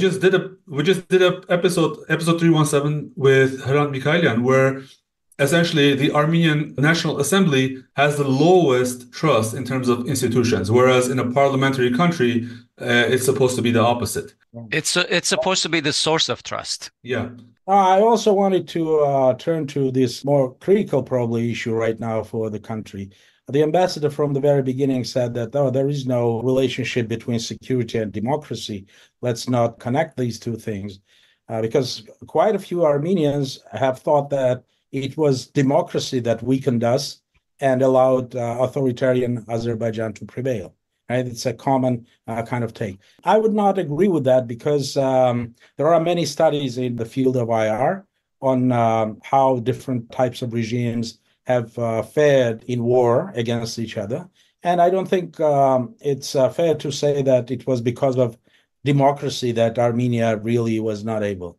We just did a episode 317 with Herant Mikhaelian, where essentially the Armenian National Assembly has the lowest trust in terms of institutions, whereas in a parliamentary country, it's supposed to be the opposite. It's supposed to be the source of trust. Yeah. I also wanted to turn to this more critical, probably, issue right now for the country. The ambassador from the very beginning said that, oh, there is no relationship between security and democracy. Let's not connect these two things, because quite a few Armenians have thought that it was democracy that weakened us and allowed authoritarian Azerbaijan to prevail. Right? It's a common kind of take. I would not agree with that, because there are many studies in the field of IR on how different types of regimes have fared in war against each other. And I don't think it's fair to say that it was because of democracy that Armenia really was not able.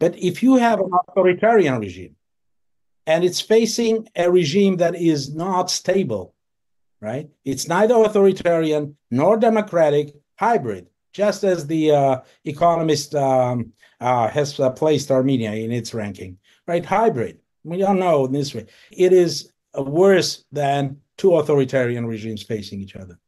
But if you have an authoritarian regime and it's facing a regime that is not stable, right? It's neither authoritarian nor democratic, hybrid, just as the Economist has placed Armenia in its ranking, right? Hybrid. We don't know in this way. It is worse than two authoritarian regimes facing each other.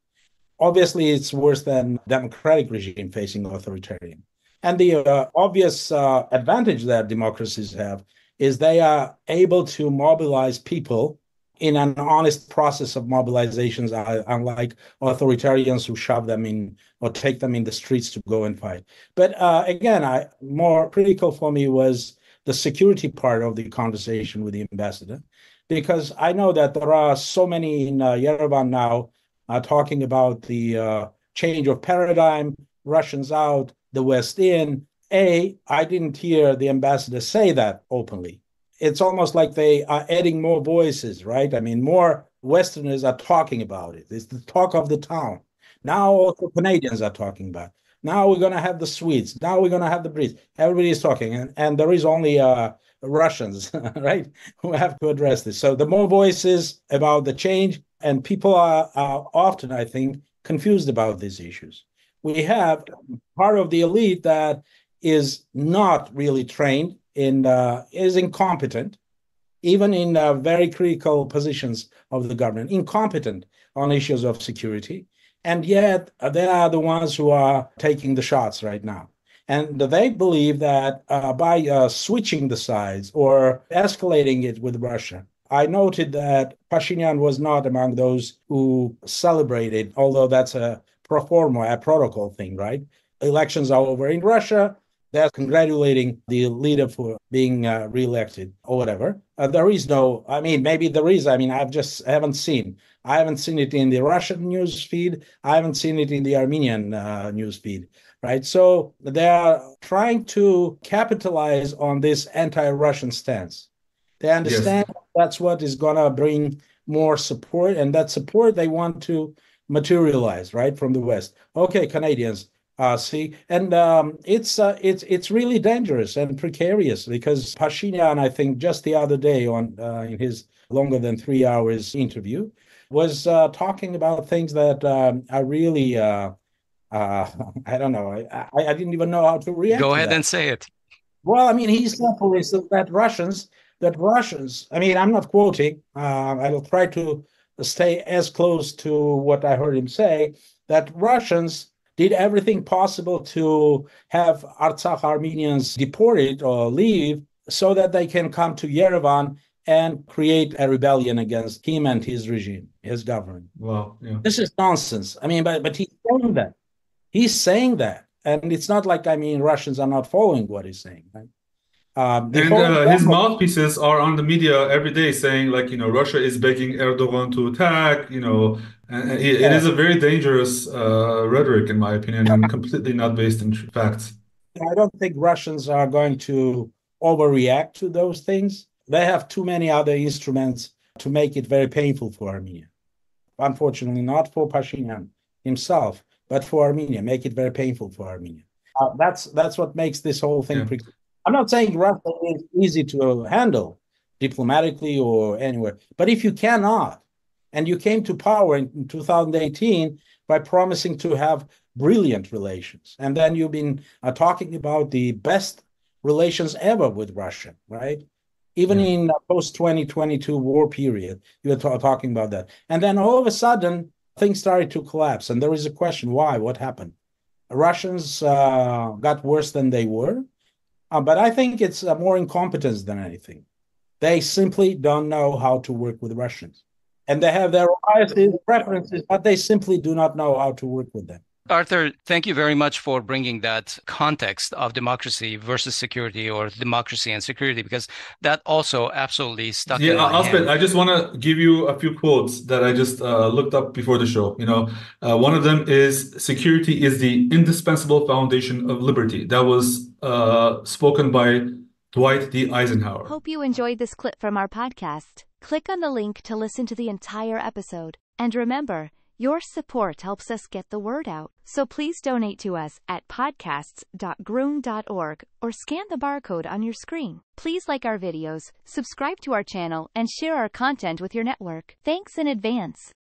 Obviously, it's worse than democratic regime facing authoritarian. And the obvious advantage that democracies have is they are able to mobilize people in an honest process of mobilizations, unlike authoritarians who shove them in or take them in the streets to go and fight. But again, more critical for me was the security part of the conversation with the ambassador, because I know that there are so many in Yerevan now talking about the change of paradigm, Russians out, the West in. I didn't hear the ambassador say that openly. It's almost like they are adding more voices, right? I mean, more Westerners are talking about it. It's the talk of the town. Now also Canadians are talking about it. Now we're going to have the Swedes. Now we're going to have the Brits. Everybody is talking. And there is only Russians, right, who have to address this. So the more voices about the change, and people are often, I think, confused about these issues. We have part of the elite that is not really trained, is incompetent, even in very critical positions of the government, incompetent on issues of security. And yet they are the ones who are taking the shots right now. And they believe that by switching the sides or escalating it with Russia, I noted that Pashinyan was not among those who celebrated, although that's a pro forma, a protocol thing, right? Elections are over in Russia. They're congratulating the leader for being reelected or whatever. There is no, I mean, maybe there is. I mean, I haven't seen it in the Russian news feed. I haven't seen it in the Armenian news feed, right? So they are trying to capitalize on this anti-Russian stance. They understand that's what is going to bring more support, and that support they want to materialize, right, from the West. Okay, Canadians. See, and it's really dangerous and precarious, because Pashinyan, I think, just the other day on in his longer than 3 hours interview, was talking about things that are really I don't know. I didn't even know how to react. Go ahead and say it. Well, I mean, he simply said that Russians. I mean, I'm not quoting. I'll try to stay as close to what I heard him say. That Russians did everything possible to have Artsakh Armenians deported or leave so that they can come to Yerevan and create a rebellion against him and his regime, his government. Wow, yeah. This is nonsense. I mean, but he's saying that. And it's not like, I mean, Russians are not following what he's saying, right? His mouthpieces are on the media every day saying, like, you know, Russia is begging Erdogan to attack, you know, and it is a very dangerous rhetoric, in my opinion, and completely not based in facts. I don't think Russians are going to overreact to those things. They have too many other instruments to make it very painful for Armenia. Unfortunately, not for Pashinyan himself, but for Armenia, make it very painful for Armenia. That's what makes this whole thing precarious. I'm not saying Russia is easy to handle diplomatically or anywhere, but if you cannot, and you came to power in 2018 by promising to have brilliant relations. And then you've been talking about the best relations ever with Russia, right? Even in post-2022 war period, you were talking about that. And then all of a sudden, things started to collapse. And there is a question, why? What happened? Russians got worse than they were. But I think it's more incompetence than anything. They simply don't know how to work with Russians. And they have their biases, preferences, but they simply do not know how to work with them. Arthur, thank you very much for bringing that context of democracy versus security, or democracy and security, because that also absolutely stuck. Yeah, Asbed, I just want to give you a few quotes that I just looked up before the show. You know, one of them is, security is the indispensable foundation of liberty. That was spoken by Dwight D Eisenhower. Hope you enjoyed this clip from our podcast. Click on the link to listen to the entire episode. And remember, your support helps us get the word out, so please donate to us at podcasts.groong.org or scan the barcode on your screen. Please like our videos, subscribe to our channel, and share our content with your network. Thanks in advance.